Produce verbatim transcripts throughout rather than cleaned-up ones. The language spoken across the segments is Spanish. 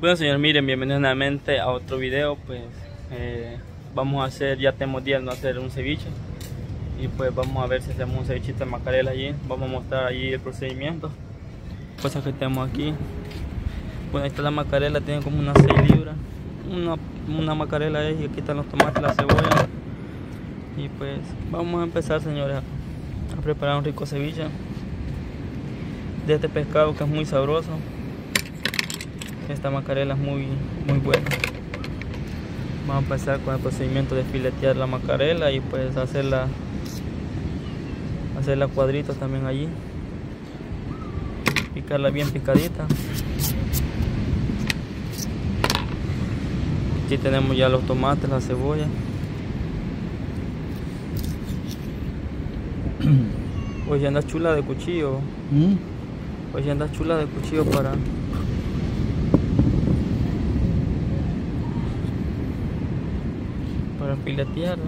Bueno, señor, miren, bienvenidos nuevamente a otro video. Pues eh, vamos a hacer, ya tenemos días no hacer un ceviche, y pues vamos a ver si hacemos un ceviche de macarela allí. Vamos a mostrar allí el procedimiento, cosas que tenemos aquí. Bueno, ahí está la macarela, tiene como unas seis libras, una, una macarela es, y aquí están los tomates, la cebolla. Y pues vamos a empezar, señores, a preparar un rico ceviche de este pescado que es muy sabroso. Esta macarela es muy, muy buena. Vamos a empezar con el procedimiento de filetear la macarela y pues hacerla, hacerla cuadritos también allí. Picarla bien picadita. Aquí tenemos ya los tomates, la cebolla. Hoy anda chula de cuchillo. Hoy anda chula de cuchillo para... para filetearla.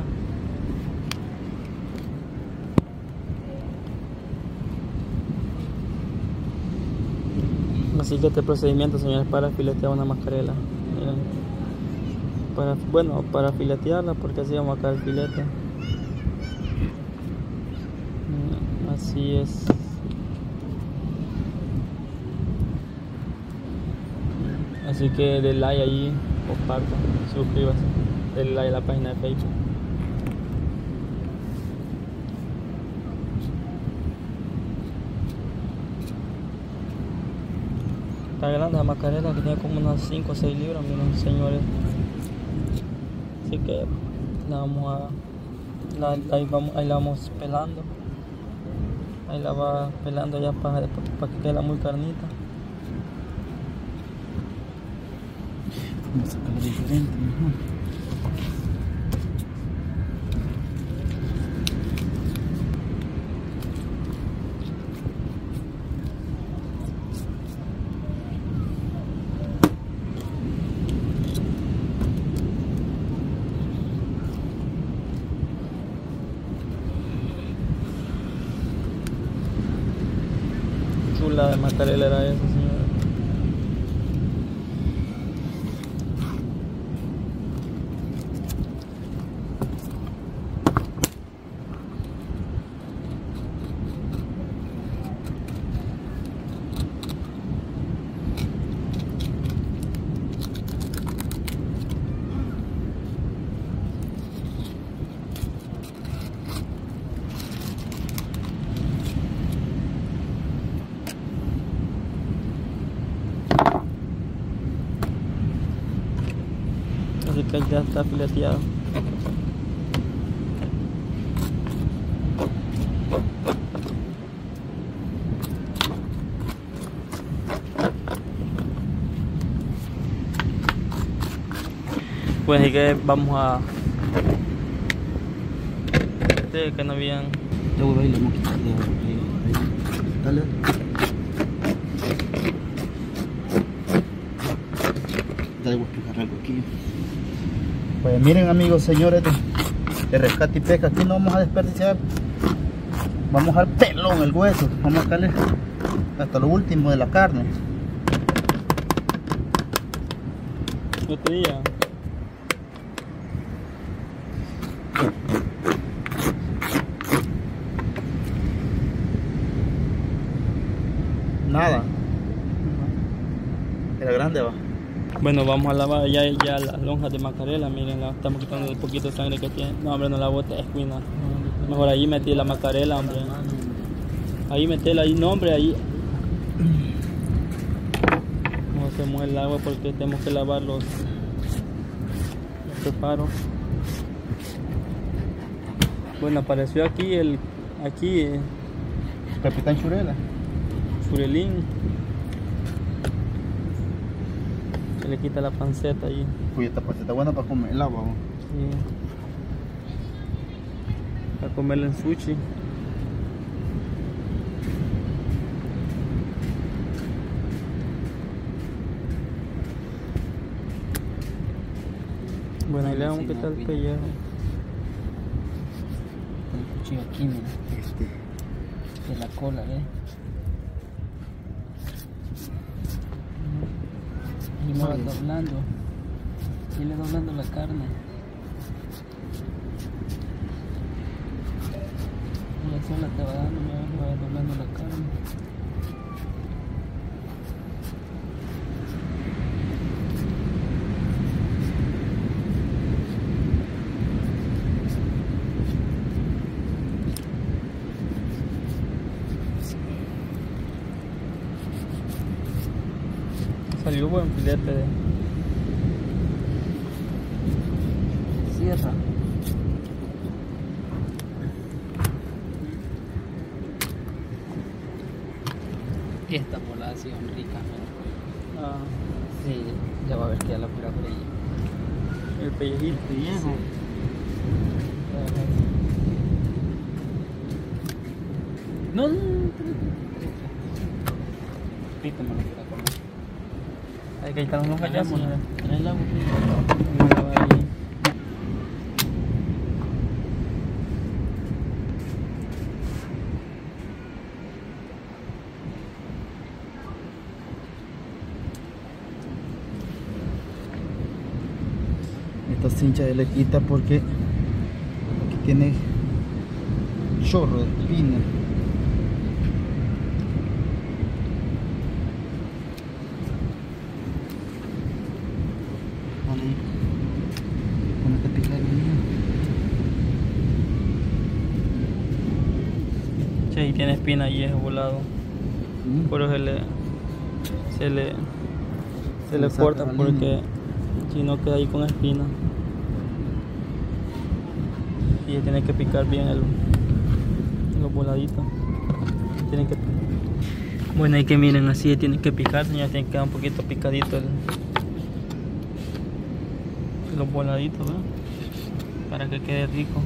Así que este procedimiento, señores, para filetear una macarela. Miren. Para, bueno, para filetearla, porque así vamos a sacar el filete. Así es. Así que denle like ahí, compartan, suscríbanse, denle like a la página de Facebook. Está grande la macarela, que tiene como unas cinco o seis libras, miren, señores. Así que la vamos a, la, ahí, vamos, ahí la vamos pelando. Ahí la va pelando ya para, para que quede muy carnita. Vamos a sacarla diferente, mejor. La de macarela era esa, que ya está fileteado. Pues así que vamos a este que no habían yo voy a ir dale. Dale, voy a explicar algo aquí. Pues miren, amigos, señores de, de Rescate y Pesca, aquí no vamos a desperdiciar, vamos a dar pelón el hueso, vamos a sacarle hasta lo último de la carne. No te diga. Nada. Era grande, va. Bueno, vamos a lavar ya, ya las lonjas de macarela, miren, la estamos quitando el poquito de sangre que tiene. No, hombre, no la bote, es cuina. Mejor ahí metí la macarela, hombre. Ahí metela, ahí, no, hombre, ahí. No se mueve el agua porque tenemos que lavar los, los preparos. Bueno, apareció aquí el, aquí... Eh. Capitán Churela. Churelín. Le quita la panceta ahí. Uy, esta panceta buena para comer el agua. Sí. Para comerla en sushi. Bueno, ahí le vamos a quitar el pellejo. El cuchillo aquí, mira. Este. De la cola, ¿eh? Y lo vas doblando. Y le doblando la carne. Y la sola te va dando, me va doblando la carne. Salió buen filete de sierra. Esta polada ha sido rica. Ah, sí, ya va a ver que ya la pura por ahí. El pellejito, viejo. Sí. No, no, no, no. Hay que quitar unos gallos. Trae la botella. Esta cincha de le quita porque aquí tiene chorro de espina. Y tiene espina y es volado, ¿sí? Por eso se le se le, se le corta, porque si no queda ahí con espina y tiene que picar bien el, los voladitos. Tienen que, bueno, hay que miren, así tienen que picar, ya tienen que quedar un poquito picadito el, los voladitos, ¿verdad? Para que quede rico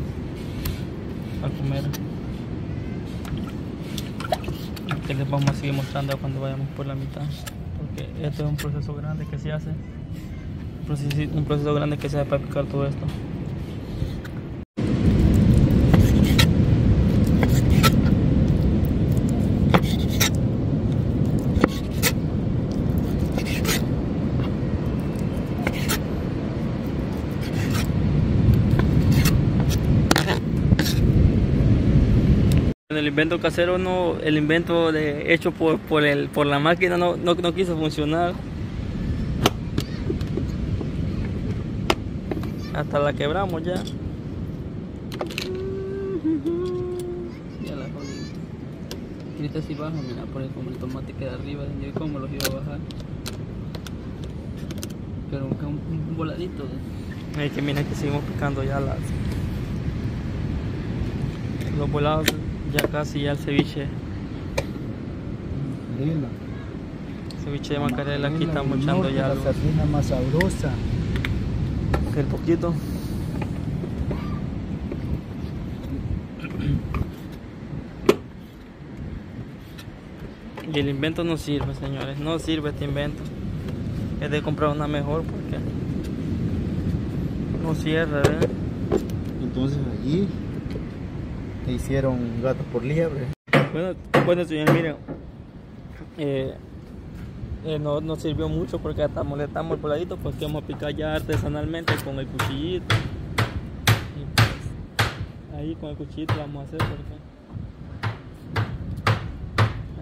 al comer. Que les vamos a seguir mostrando cuando vayamos por la mitad, porque este es un proceso grande que se hace, un proceso, un proceso grande que se hace para picar todo esto. El invento casero, no, el invento de, hecho por, por, el, por la máquina no, no, no quiso funcionar. Hasta la quebramos ya. Ya la jodí. Ahorita si bajo, mira, por el, como el tomate queda arriba, yo como los iba a bajar. Pero un, un voladito. ¿Eh? Hay que miren que seguimos picando ya las, los volados. Ya casi ya el ceviche. Macarela. Ceviche de Macarela, aquí estamos echando ya la sardina más sabrosa. El poquito. Y el invento no sirve, señores, no sirve este invento. Es de comprar una mejor porque no cierra, ¿eh? Entonces allí te hicieron gatos por liebre. Bueno, bueno señor, miren, eh, eh, no nos sirvió mucho porque hasta molestamos el voladito, porque vamos a picar ya artesanalmente con el cuchillito. Y pues, ahí con el cuchillito vamos a hacer, porque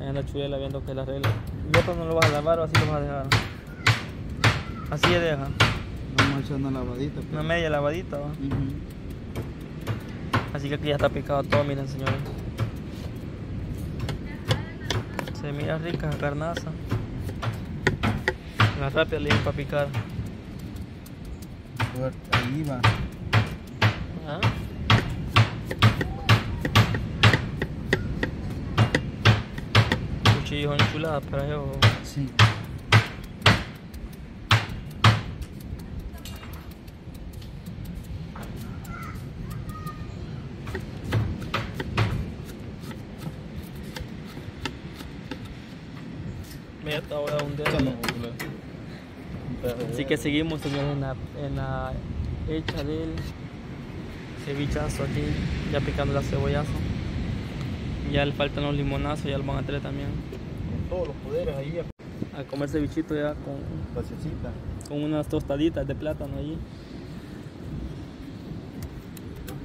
ahí anda Chuyela viendo que la regla. ¿Y esto no lo vas a lavar o así lo vas a dejar? Así le deja. Vamos a echar una lavadita. Pero... una media lavadita, ¿va? Uh-huh. Así que aquí ya está picado todo, miren señores. Se mira rica la carnaza. La rápida le para picar. Ahí va. ¿Ah? Cuchillos enchulados para ellos. Sí. Ahora un dedo. Así que seguimos señores en la, en la hecha del cevichazo aquí, ya picando la cebollazo. Ya le faltan los limonazos, ya lo van a traer también. Con todos los poderes ahí. a comer cevichito ya con Pasecita. Con unas tostaditas de plátano allí.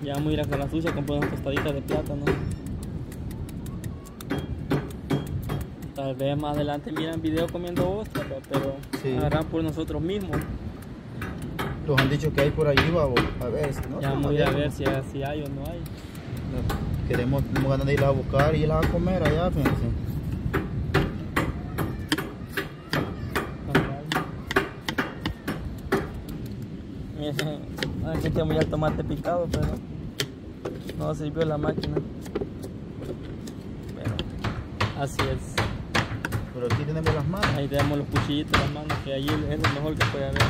Ya vamos a ir a con la sucia a comprar unas tostaditas de plátano. Tal vez más adelante miran video comiendo ostras, pero sí, agarran por nosotros mismos. Nos han dicho que hay por allí, babo. A ver, ¿no? Ya vamos a ir a ver si, si hay o no hay. Queremos, tenemos ganas de irlas a buscar y irlas a comer allá, fíjense. Aquí tenemos ya el tomate picado, pero no sirvió la máquina. Bueno, así es. Pero aquí tenemos las manos. Ahí tenemos los cuchillitos, las manos, que allí es lo mejor que puede haber.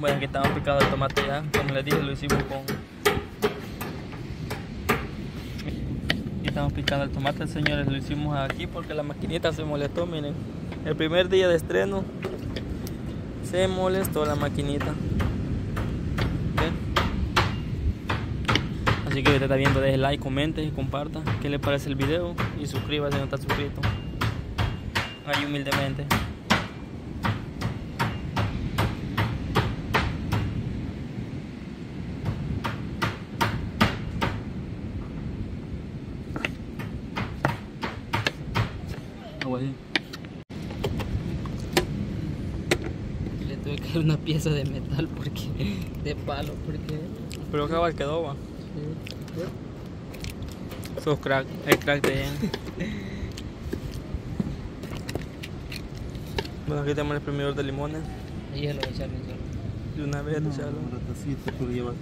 Bueno, aquí estamos picando el tomate ya, como les dije, lo hicimos con... Aquí estamos picando el tomate, señores, lo hicimos aquí porque la maquinita se molestó, miren. El primer día de estreno, se molestó la maquinita. ¿Okay? Así que si usted está viendo, deje like, comente y comparta qué le parece el video. Y suscríbase si no está suscrito. Ahí humildemente. Le tuve que dar una pieza de metal porque de palo porque pero cabal quedó, va. Sí. Sos crack, el crack de él. Bueno, aquí tenemos el exprimidor de limones. Y ya lo voy a echar, ¿no? Y una vez lo echarlo. Un ratacito por llevar.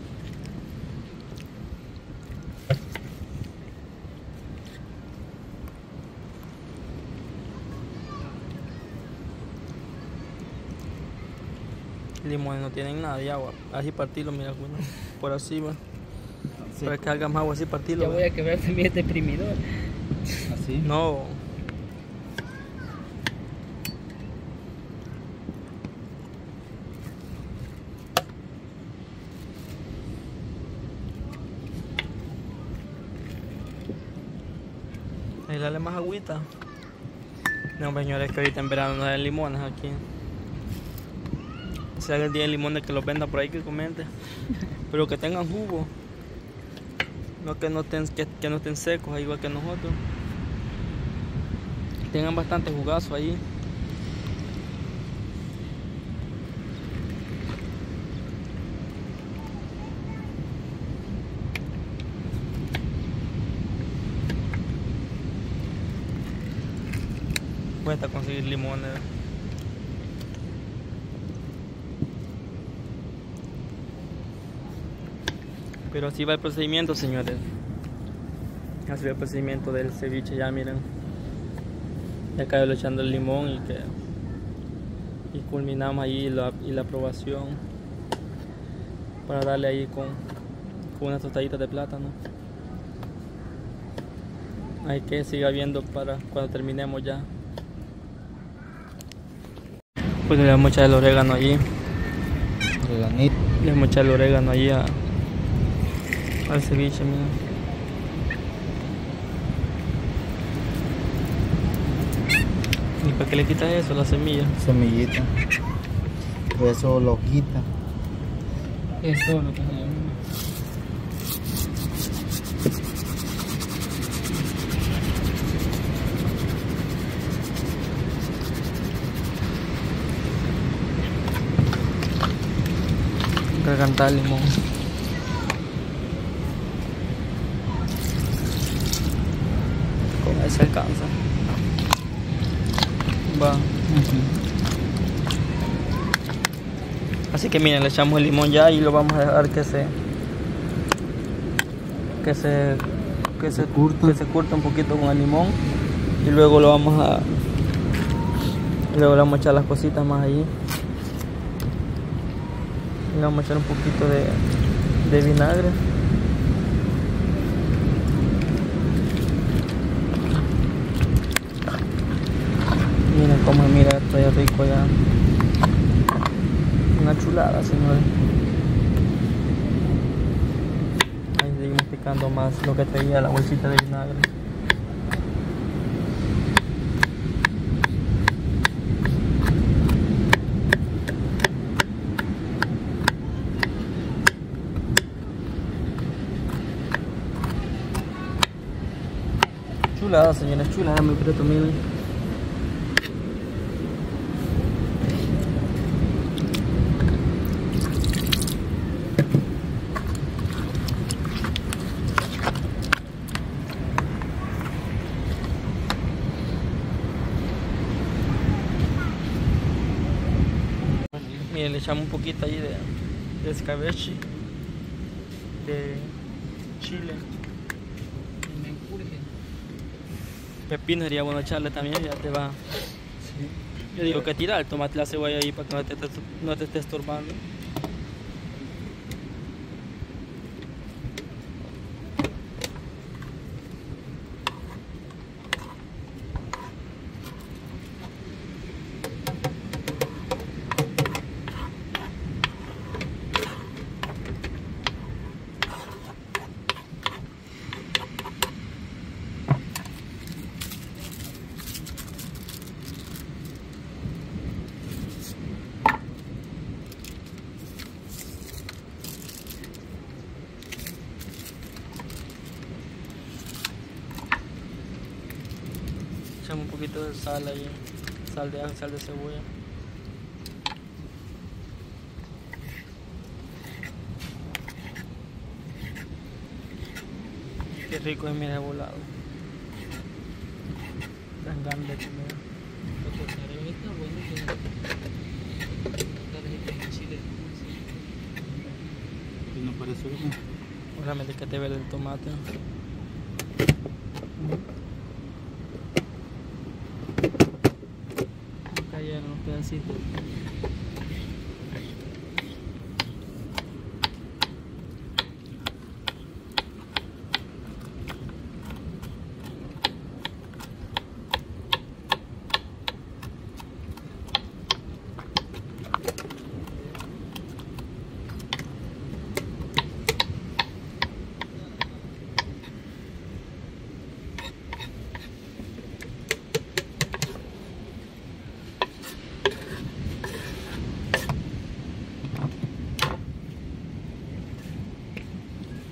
Limones no tienen nada de agua, así partilo, mira, bueno, por así va, sí, para que haga más agua, así partilo. Ya voy a quebrar también este exprimidor. Así. No. Ahí dale más agüita. No, señores, que ahorita en verano no hay limones aquí. Si alguien tiene limones que los venda por ahí, que comente, pero que tengan jugo, no que no estén, que, que no estén secos, igual que nosotros, tengan bastante jugazo ahí. Cuesta conseguir limones. Pero así va el procedimiento, señores. Así va el procedimiento del ceviche, ya miren. Ya acabo echando el limón y que y culminamos ahí la, y la aprobación para darle ahí con, con unas tostaditas de plátano. Hay que seguir viendo para cuando terminemos ya. Pues le vamos a echar el orégano allí. Le vamos a echar el orégano allí a al ceviche, mira. ¿Y para qué le quitas eso, la semilla? Semillita. Eso lo quita. Eso lo que se llama. Garganta de limón. Se alcanza. Va. Uh-huh. Así que miren, le echamos el limón ya y lo vamos a dejar que se que se que se, se curta, que se curta un poquito con el limón y luego lo vamos a luego le vamos a echar las cositas más allí. Le vamos a echar un poquito de, de vinagre. Miren cómo mira esto ya rico ya. Una chulada, señores. Ahí seguimos picando más lo que traía la bolsita de vinagre. chulada, señores, chulada, mi preto, miren. Miren, le echamos un poquito ahí de, de escabeche, de chile. Pepino sería bueno echarle también, ya te va. Sí. Yo digo que tirar, tomate la cebolla ahí para que no te, te, no te esté estorbando. Echamos un poquito de sal ahí, sal de ajo, sal de cebolla. Qué rico es mi revolado. Tan grande comer. No parece bien. Obviamente que te ve el tomate. Sí.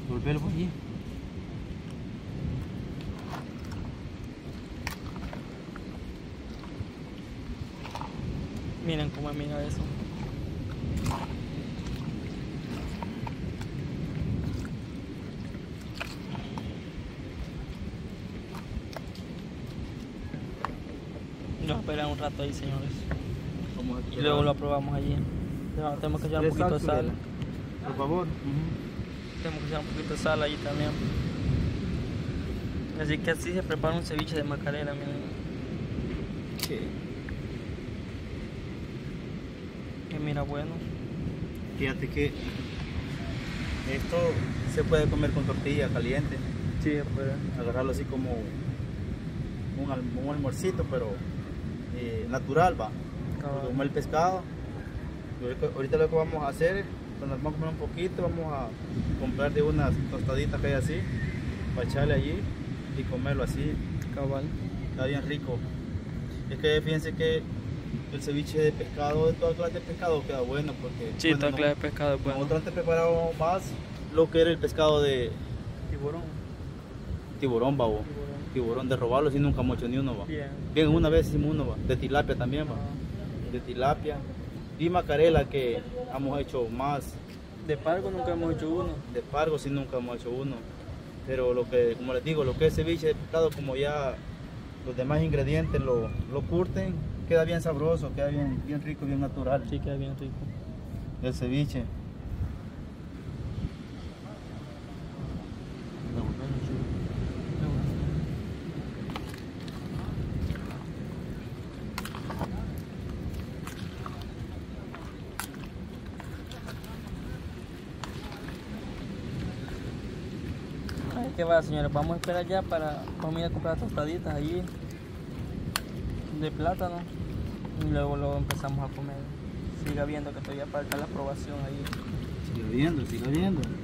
Volverlo por allí. Miren cómo mira eso. Nos esperan un rato ahí, señores. Y luego lo probamos allí. No, tenemos que echar un poquito de sal. Por favor. Uh-huh. Tenemos que echar un poquito de sal ahí también. Así que así se prepara un ceviche de Macarela, miren. Sí. Que mira, bueno. Fíjate que esto se puede comer con tortilla caliente. Sí, se puede. Agarrarlo así como un, alm un almuercito, pero eh, natural, va. Claro. Como el pescado. Ahorita lo que vamos a hacer, cuando vamos a comer un poquito, vamos a comprar de unas tostaditas que hay así para echarle allí y comerlo así. Cabal. Está bien rico. Es que fíjense que el ceviche de pescado, de toda clase de pescado, queda bueno porque... Sí, bueno, toda no, clase de pescado es bueno. Nosotros antes preparábamos más lo que era el pescado de... Tiburón. Tiburón, va, vos. Tiburón. Tiburón, de robarlo si nunca hemos hecho ni uno, va. Bien. Bien, una vez hicimos uno, va. De tilapia también, va. Ah. De tilapia. Y macarela, que hemos hecho más. De pargo nunca hemos hecho uno. De pargo sí nunca hemos hecho uno. Pero lo que, como les digo, lo que es ceviche de pescado, como ya los demás ingredientes lo, lo curten, queda bien sabroso, queda bien, bien rico, bien natural. Sí, queda bien rico. El ceviche. ¿Qué va, señores? Vamos a esperar ya para, vamos a ir a comprar tostaditas allí de plátano y luego luego empezamos a comer. Siga viendo que todavía falta la aprobación ahí. Siga viendo, siga viendo.